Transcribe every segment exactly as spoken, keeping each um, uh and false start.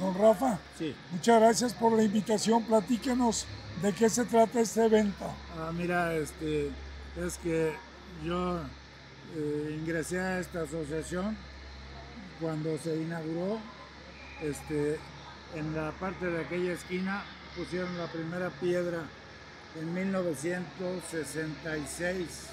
Don Rafa, sí. Muchas gracias por la invitación. Platícanos de qué se trata este evento. Ah, mira, este, es que yo eh, ingresé a esta asociación cuando se inauguró. Este, en la parte de aquella esquina pusieron la primera piedra en mil novecientos sesenta y seis.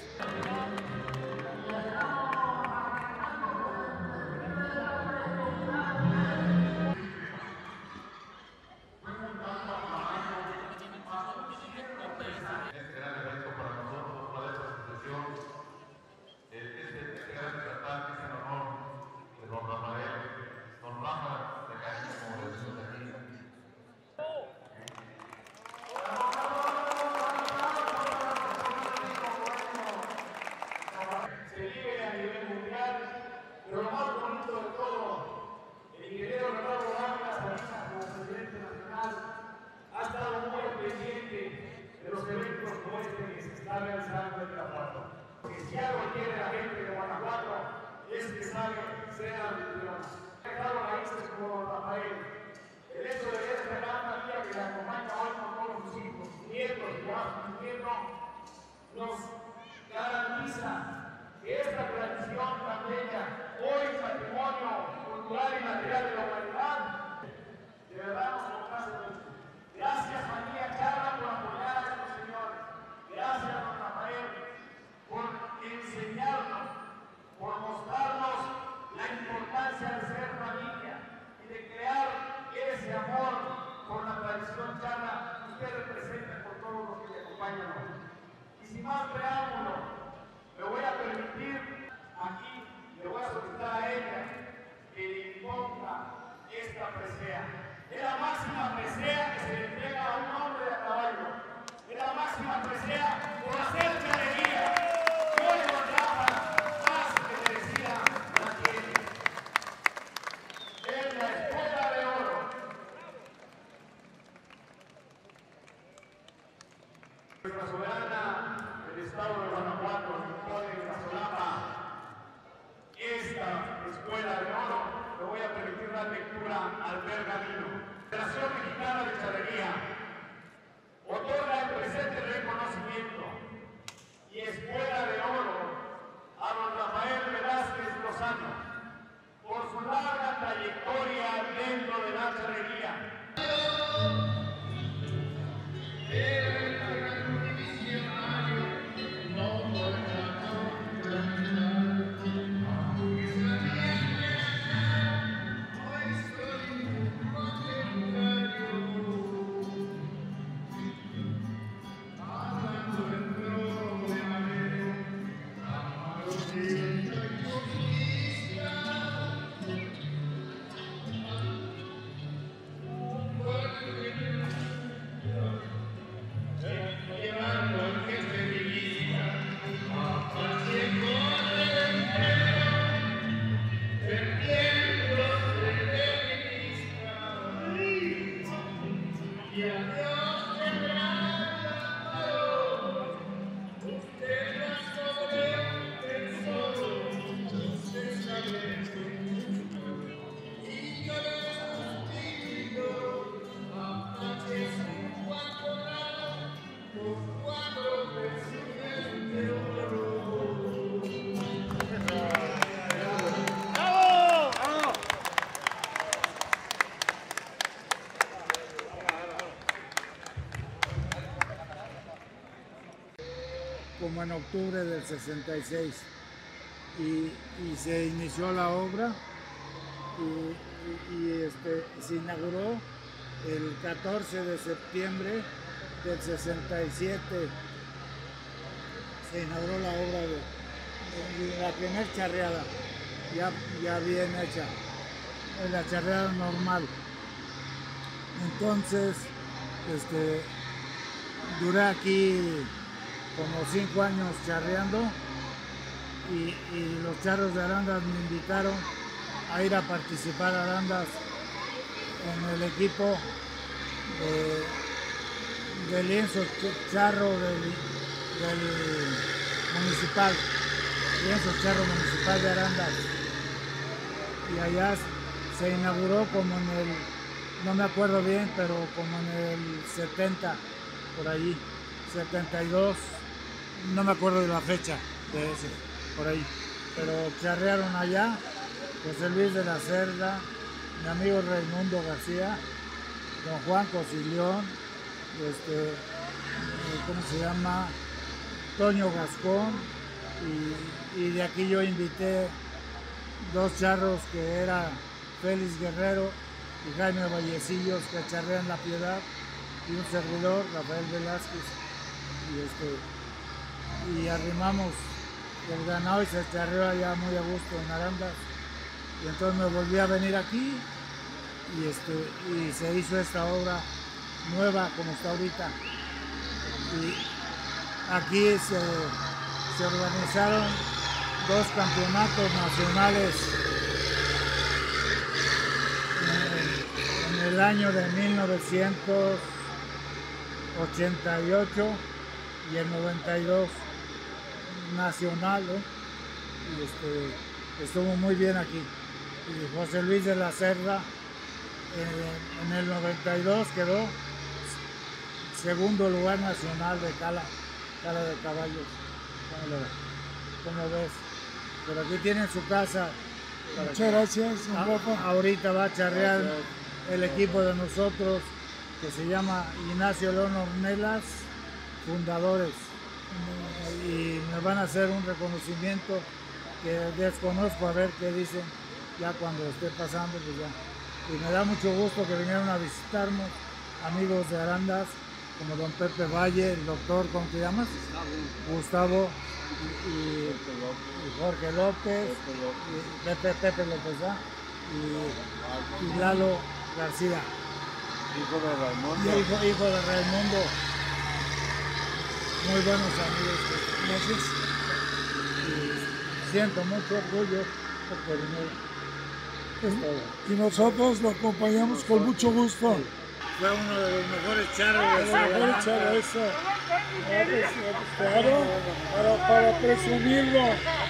En octubre del sesenta y seis y, y se inició la obra y, y, y este, se inauguró el catorce de septiembre del sesenta y siete. Se inauguró la obra de, de la primera charreada, ya, ya bien hecha, la charreada normal. Entonces este, duré aquí como cinco años charreando y, y los charros de Arandas me invitaron a ir a participar a Arandas en el equipo de, de Lienzo Charro del, del Municipal, Lienzo Charro Municipal de Arandas. Y allá se inauguró como en el no me acuerdo bien, pero como en el setenta, por ahí, setenta y dos, no me acuerdo de la fecha de ese, por ahí. Pero charrearon allá José Luis de la Cerda, mi amigo Raimundo García, don Juan Cocilón, este, ¿cómo se llama? Toño Gascón, y, y de aquí yo invité dos charros que era Félix Guerrero y Jaime Vallecillos, que charrean La Piedad, y un servidor, Rafael Velázquez, y, este, y arrimamos el ganado y se charreó allá muy a gusto en Arandas. Y entonces me volví a venir aquí y, este, y se hizo esta obra nueva como está ahorita. Y aquí se, se organizaron dos campeonatos nacionales en, en el año de mil novecientos ochenta y ocho y el noventa y dos nacional, ¿eh? Y este, estuvo muy bien aquí. Y José Luis de la Cerda en, en el noventa y dos quedó segundo lugar nacional de cala, cala de caballos. ¿Cómo lo, cómo ves? Pero aquí tienen su casa. Muchas gracias. A, ahorita va a charrear gracias. El equipo de nosotros, que se llama Ignacio León Ornelas, Fundadores. Y me van a hacer un reconocimiento que desconozco, a ver qué dicen ya cuando esté pasando, pues ya. Y me da mucho gusto que vinieron a visitarnos amigos de Arandas, como don Pepe Valle, el doctor, ¿cómo te llamas? Gustavo, y, y, y Jorge López, y Pepe, Pepe López, y, y Lalo García, hijo de Raimundo, hijo, hijo de Raimundo. Muy buenos amigos, gracias. Y siento mucho orgullo por venir. Y nosotros lo acompañamos con mucho gusto. Sí. Fue uno de los mejores charros. De los mejores charros, eso. Claro, para, para presumirlo,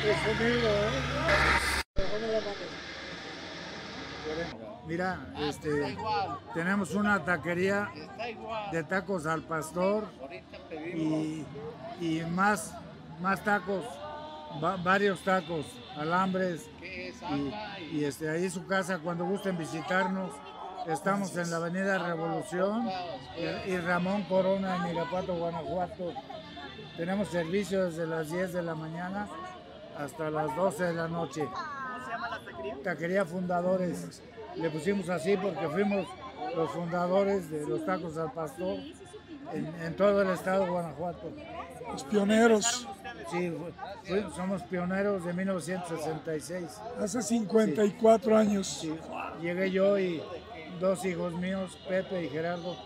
presumirlo, ¿eh? Mira, este, tenemos una taquería de tacos al pastor y, y más, más tacos, va, varios tacos, alambres, y, y este, ahí es su casa cuando gusten visitarnos. Estamos en la avenida Revolución y, y Ramón Corona en Mirapuato, Guanajuato. Tenemos servicio desde las diez de la mañana hasta las doce de la noche. ¿Cómo se llama la taquería? Taquería Fundadores. Le pusimos así porque fuimos los fundadores de los tacos al pastor en, en todo el estado de Guanajuato. Los pioneros. Sí, fue, fue, somos pioneros de mil novecientos sesenta y seis. Hace cincuenta y cuatro sí. años. Sí. Llegué yo y dos hijos míos, Pepe y Gerardo,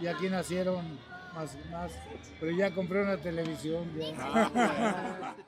y aquí nacieron más, más. Pero ya compré una televisión. Ya.